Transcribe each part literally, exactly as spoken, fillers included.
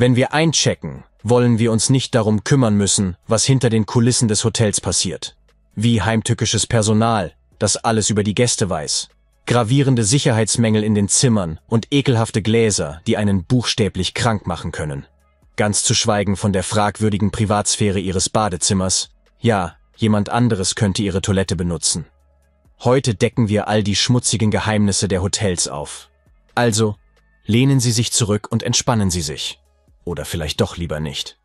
Wenn wir einchecken, wollen wir uns nicht darum kümmern müssen, was hinter den Kulissen des Hotels passiert. Wie heimtückisches Personal, das alles über die Gäste weiß. Gravierende Sicherheitsmängel in den Zimmern und ekelhafte Gläser, die einen buchstäblich krank machen können. Ganz zu schweigen von der fragwürdigen Privatsphäre ihres Badezimmers. Ja, jemand anderes könnte ihre Toilette benutzen. Heute decken wir all die schmutzigen Geheimnisse der Hotels auf. Also, lehnen Sie sich zurück und entspannen Sie sich. Oder vielleicht doch lieber nicht.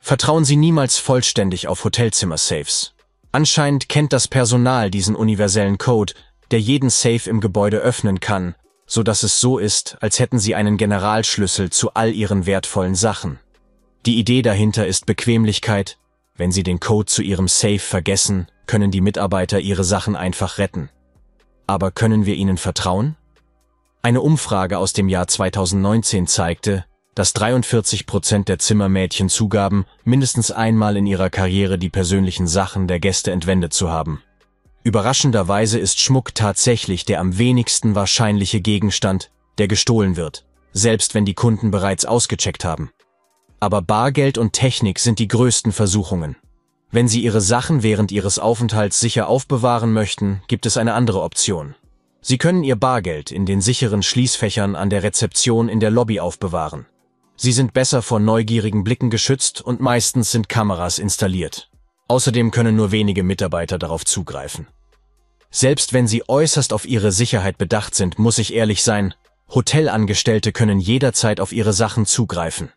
Vertrauen Sie niemals vollständig auf Hotelzimmer-Safes. Anscheinend kennt das Personal diesen universellen Code, der jeden Safe im Gebäude öffnen kann, so dass es so ist, als hätten sie einen Generalschlüssel zu all ihren wertvollen Sachen. Die Idee dahinter ist Bequemlichkeit. Wenn sie den Code zu ihrem Safe vergessen, können die Mitarbeiter ihre Sachen einfach retten. Aber können wir ihnen vertrauen? Eine Umfrage aus dem Jahr zweitausendneunzehn zeigte, dass dreiundvierzig Prozent der Zimmermädchen zugaben, mindestens einmal in ihrer Karriere die persönlichen Sachen der Gäste entwendet zu haben. Überraschenderweise ist Schmuck tatsächlich der am wenigsten wahrscheinliche Gegenstand, der gestohlen wird, selbst wenn die Kunden bereits ausgecheckt haben. Aber Bargeld und Technik sind die größten Versuchungen. Wenn Sie Ihre Sachen während Ihres Aufenthalts sicher aufbewahren möchten, gibt es eine andere Option. Sie können Ihr Bargeld in den sicheren Schließfächern an der Rezeption in der Lobby aufbewahren. Sie sind besser vor neugierigen Blicken geschützt und meistens sind Kameras installiert. Außerdem können nur wenige Mitarbeiter darauf zugreifen. Selbst wenn sie äußerst auf ihre Sicherheit bedacht sind, muss ich ehrlich sein, Hotelangestellte können jederzeit auf ihre Sachen zugreifen.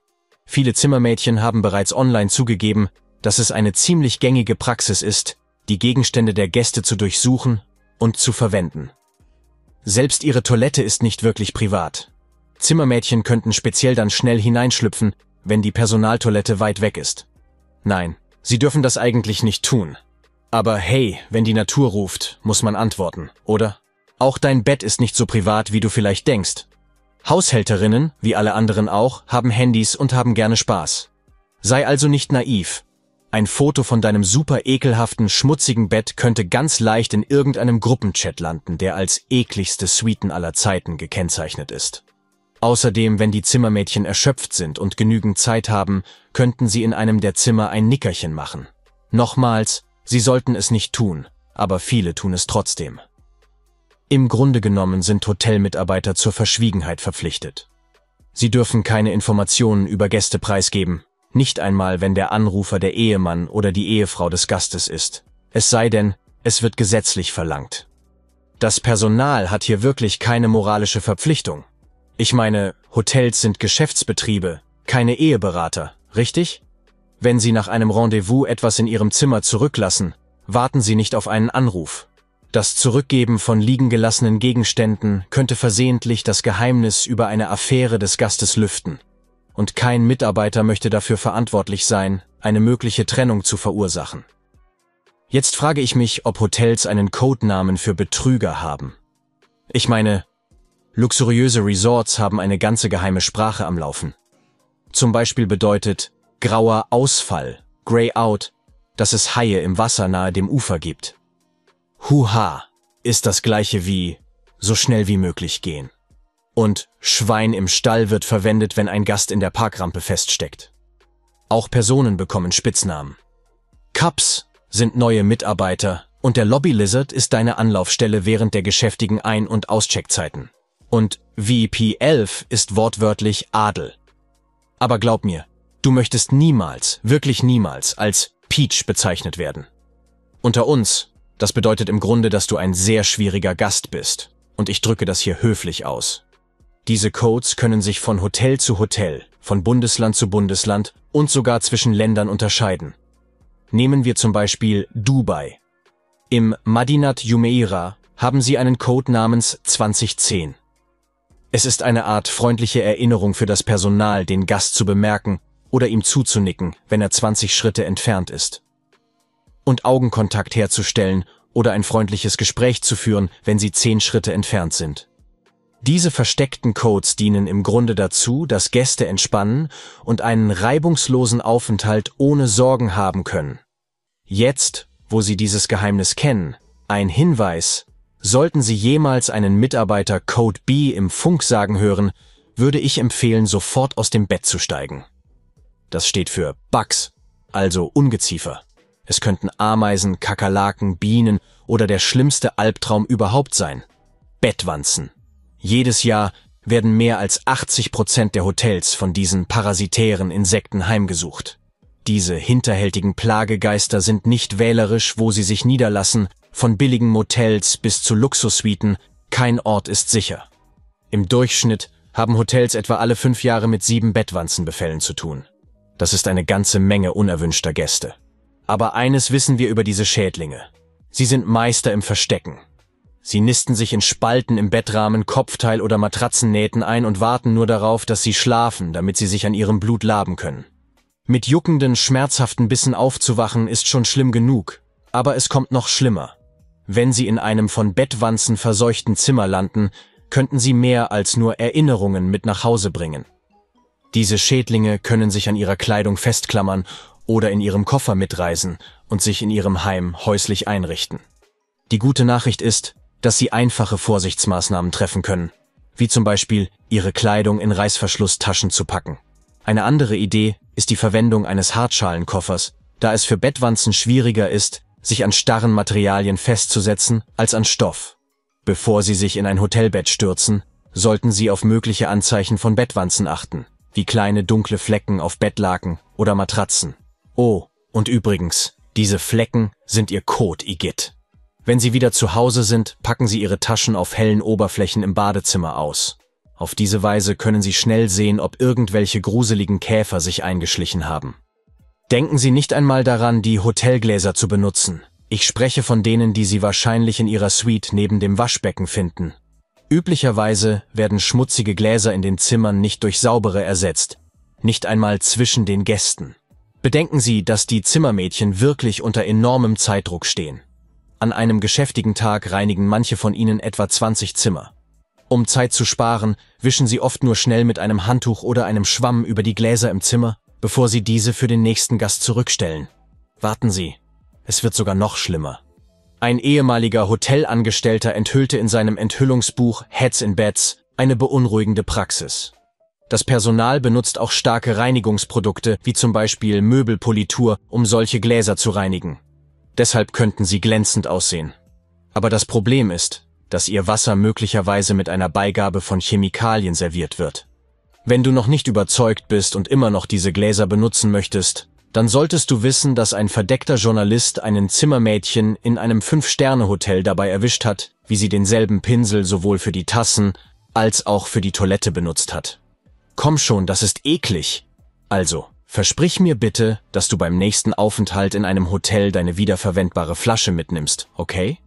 Viele Zimmermädchen haben bereits online zugegeben, dass es eine ziemlich gängige Praxis ist, die Gegenstände der Gäste zu durchsuchen und zu verwenden. Selbst ihre Toilette ist nicht wirklich privat. Zimmermädchen könnten speziell dann schnell hineinschlüpfen, wenn die Personaltoilette weit weg ist. Nein, sie dürfen das eigentlich nicht tun. Aber hey, wenn die Natur ruft, muss man antworten, oder? Auch dein Bett ist nicht so privat, wie du vielleicht denkst. Haushälterinnen, wie alle anderen auch, haben Handys und haben gerne Spaß. Sei also nicht naiv. Ein Foto von deinem super ekelhaften, schmutzigen Bett könnte ganz leicht in irgendeinem Gruppenchat landen, der als ekligste Suiten aller Zeiten gekennzeichnet ist. Außerdem, wenn die Zimmermädchen erschöpft sind und genügend Zeit haben, könnten sie in einem der Zimmer ein Nickerchen machen. Nochmals, sie sollten es nicht tun, aber viele tun es trotzdem. Im Grunde genommen sind Hotelmitarbeiter zur Verschwiegenheit verpflichtet. Sie dürfen keine Informationen über Gäste preisgeben, nicht einmal, wenn der Anrufer der Ehemann oder die Ehefrau des Gastes ist. Es sei denn, es wird gesetzlich verlangt. Das Personal hat hier wirklich keine moralische Verpflichtung. Ich meine, Hotels sind Geschäftsbetriebe, keine Eheberater, richtig? Wenn Sie nach einem Rendezvous etwas in Ihrem Zimmer zurücklassen, warten Sie nicht auf einen Anruf. Das Zurückgeben von liegen gelassenen Gegenständen könnte versehentlich das Geheimnis über eine Affäre des Gastes lüften. Und kein Mitarbeiter möchte dafür verantwortlich sein, eine mögliche Trennung zu verursachen. Jetzt frage ich mich, ob Hotels einen Codenamen für Betrüger haben. Ich meine, luxuriöse Resorts haben eine ganze geheime Sprache am Laufen. Zum Beispiel bedeutet grauer Ausfall, Grey Out, dass es Haie im Wasser nahe dem Ufer gibt. Huha ist das gleiche wie so schnell wie möglich gehen. Und Schwein im Stall wird verwendet, wenn ein Gast in der Parkrampe feststeckt. Auch Personen bekommen Spitznamen. Cups sind neue Mitarbeiter und der Lobby Lizard ist deine Anlaufstelle während der geschäftigen Ein- und Auscheckzeiten. Und V I P elf ist wortwörtlich Adel. Aber glaub mir, du möchtest niemals, wirklich niemals, als Peach bezeichnet werden. Unter uns, das bedeutet im Grunde, dass du ein sehr schwieriger Gast bist. Und ich drücke das hier höflich aus. Diese Codes können sich von Hotel zu Hotel, von Bundesland zu Bundesland und sogar zwischen Ländern unterscheiden. Nehmen wir zum Beispiel Dubai. Im Madinat Jumeirah haben sie einen Code namens zwanzig zehn. Es ist eine Art freundliche Erinnerung für das Personal, den Gast zu bemerken oder ihm zuzunicken, wenn er zwanzig Schritte entfernt ist. Und Augenkontakt herzustellen oder ein freundliches Gespräch zu führen, wenn sie zehn Schritte entfernt sind. Diese versteckten Codes dienen im Grunde dazu, dass Gäste entspannen und einen reibungslosen Aufenthalt ohne Sorgen haben können. Jetzt, wo sie dieses Geheimnis kennen, ein Hinweis: Sollten Sie jemals einen Mitarbeiter Code B im Funk sagen hören, würde ich empfehlen, sofort aus dem Bett zu steigen. Das steht für Bugs, also Ungeziefer. Es könnten Ameisen, Kakerlaken, Bienen oder der schlimmste Albtraum überhaupt sein: Bettwanzen. Jedes Jahr werden mehr als achtzig Prozent der Hotels von diesen parasitären Insekten heimgesucht. Diese hinterhältigen Plagegeister sind nicht wählerisch, wo sie sich niederlassen, von billigen Motels bis zu Luxussuiten, kein Ort ist sicher. Im Durchschnitt haben Hotels etwa alle fünf Jahre mit sieben Bettwanzenbefällen zu tun. Das ist eine ganze Menge unerwünschter Gäste. Aber eines wissen wir über diese Schädlinge: Sie sind Meister im Verstecken. Sie nisten sich in Spalten im Bettrahmen, Kopfteil oder Matratzennähten ein und warten nur darauf, dass sie schlafen, damit sie sich an ihrem Blut laben können. Mit juckenden, schmerzhaften Bissen aufzuwachen ist schon schlimm genug, aber es kommt noch schlimmer. Wenn sie in einem von Bettwanzen verseuchten Zimmer landen, könnten sie mehr als nur Erinnerungen mit nach Hause bringen. Diese Schädlinge können sich an ihrer Kleidung festklammern oder in ihrem Koffer mitreisen und sich in ihrem Heim häuslich einrichten. Die gute Nachricht ist, dass sie einfache Vorsichtsmaßnahmen treffen können, wie zum Beispiel ihre Kleidung in Reißverschlusstaschen zu packen. Eine andere Idee ist die Verwendung eines Hartschalenkoffers, da es für Bettwanzen schwieriger ist, sich an starren Materialien festzusetzen als an Stoff. Bevor sie sich in ein Hotelbett stürzen, sollten sie auf mögliche Anzeichen von Bettwanzen achten, wie kleine dunkle Flecken auf Bettlaken oder Matratzen. Oh, und übrigens, diese Flecken sind ihr Kot, Igitt. Wenn Sie wieder zu Hause sind, packen Sie Ihre Taschen auf hellen Oberflächen im Badezimmer aus. Auf diese Weise können Sie schnell sehen, ob irgendwelche gruseligen Käfer sich eingeschlichen haben. Denken Sie nicht einmal daran, die Hotelgläser zu benutzen. Ich spreche von denen, die Sie wahrscheinlich in Ihrer Suite neben dem Waschbecken finden. Üblicherweise werden schmutzige Gläser in den Zimmern nicht durch saubere ersetzt, nicht einmal zwischen den Gästen. Bedenken Sie, dass die Zimmermädchen wirklich unter enormem Zeitdruck stehen. An einem geschäftigen Tag reinigen manche von ihnen etwa zwanzig Zimmer. Um Zeit zu sparen, wischen sie oft nur schnell mit einem Handtuch oder einem Schwamm über die Gläser im Zimmer, bevor sie diese für den nächsten Gast zurückstellen. Warten Sie, es wird sogar noch schlimmer. Ein ehemaliger Hotelangestellter enthüllte in seinem Enthüllungsbuch Heads in Beds eine beunruhigende Praxis. Das Personal benutzt auch starke Reinigungsprodukte, wie zum Beispiel Möbelpolitur, um solche Gläser zu reinigen. Deshalb könnten sie glänzend aussehen. Aber das Problem ist, dass ihr Wasser möglicherweise mit einer Beigabe von Chemikalien serviert wird. Wenn du noch nicht überzeugt bist und immer noch diese Gläser benutzen möchtest, dann solltest du wissen, dass ein verdeckter Journalist einen Zimmermädchen in einem Fünf-Sterne-Hotel dabei erwischt hat, wie sie denselben Pinsel sowohl für die Tassen als auch für die Toilette benutzt hat. Komm schon, das ist eklig. Also, versprich mir bitte, dass du beim nächsten Aufenthalt in einem Hotel deine wiederverwendbare Flasche mitnimmst, okay?